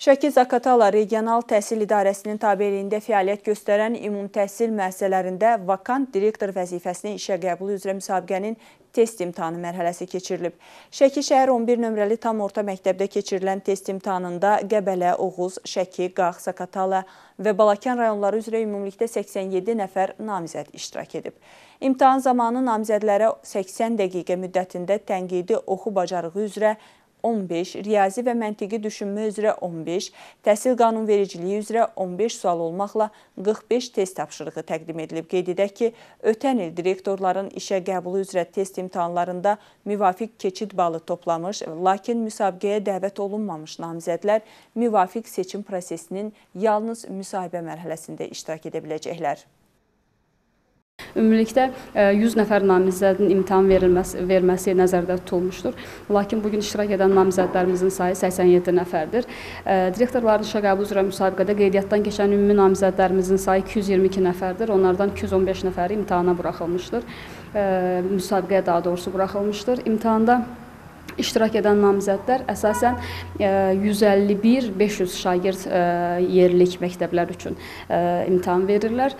Şəki Zaqatala Regional Təhsil İdarəsinin tabeliyində fəaliyyət göstərən ümumi təhsil müəssisələrində vakant direktor vəzifəsinə işə qəbul üzrə müsabiqənin test imtahanı mərhələsi keçirilib. Şəki şəhər 11 nömrəli tam orta məktəbdə keçirilən test imtahanında Qəbələ, Oğuz, Şəki, Qax, Zaqatala və Balakən rayonları üzrə ümumilikdə 87 nəfər namizəd iştirak edib. İmtahan zamanı namizədlərə 80 dəqiqə müddətində tənqidi oxu bacarığı üzrə 15, riyazi və məntiqi düşünmə üzrə 15, təhsil qanunvericiliyi üzrə 15 sual olmaqla 45 test tapşırığı təqdim edilib. Qeyd edək ki, ötən il direktorların işə qəbulu üzrə test imtahanlarında müvafiq keçid balı toplamış, lakin müsabiqəyə dəvət olunmamış namizədlər müvafiq seçim prosesinin yalnız müsahibə mərhələsində iştirak edə biləcəklər. Ümumilikdə 100 nəfər namizədin imtahan verməsi nəzərdə tutulmuşdur. Lakin bugün iştirak edən namizədlərimizin sayı 87 nəfərdir. Direktorların işə qəbulu üzrə müsabiqədə qeydiyyatdan keçən ümumi namizədlərimizin sayı 222 nəfərdir. Onlardan 215 nəfəri imtahana buraxılmışdır. Müsabiqəyə daha doğrusu buraxılmışdır. İmtahanda İştirak edən namizədlər əsasən 151-500 şagird yerlik məktəblər üçün imtahan verirlər.